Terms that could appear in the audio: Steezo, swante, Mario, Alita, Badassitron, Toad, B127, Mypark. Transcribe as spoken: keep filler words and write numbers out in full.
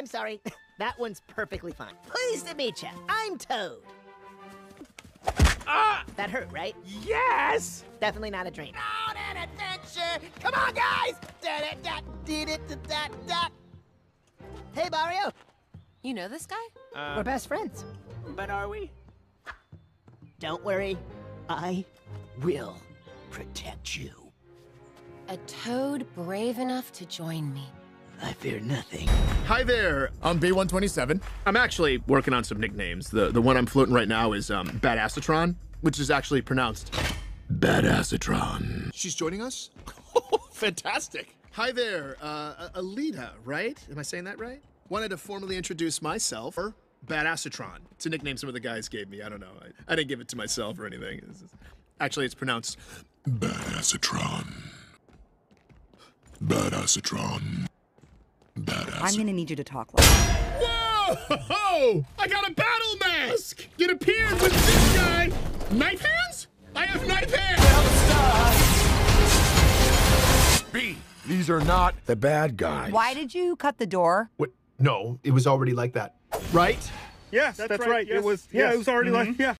I'm sorry. That one's perfectly fine. Pleased to meet you. I'm Toad. Uh, that hurt, right? Yes! Definitely not a dream. On an adventure! Come on, guys! Da-da-da-dee-da-da-da-da! Hey, Mario! You know this guy? Uh, We're best friends. But are we? Don't worry. I will protect you. A toad brave enough to join me. I fear nothing. Hi there, I'm B one twenty-seven. I'm actually working on some nicknames. The the one I'm floating right now is um, Badassitron, which is actually pronounced Badassitron. She's joining us? Fantastic. Hi there, uh, Alita, right? Am I saying that right? Wanted to formally introduce myself, or Badassitron. It's a nickname some of the guys gave me, I don't know. I, I didn't give it to myself or anything. It's just, actually, it's pronounced Badassitron. Badassitron. Badass. I'm gonna need you to talk like that. Whoa! I got a battle mask! It appeared with this guy! Knife hands? I have knife hands! B, these are not the bad guys. Why did you cut the door? What? No, it was already like that. Right? Yes, that's, that's right. right. Yes. It was, yes. yeah, it was already mm-hmm. like, yeah.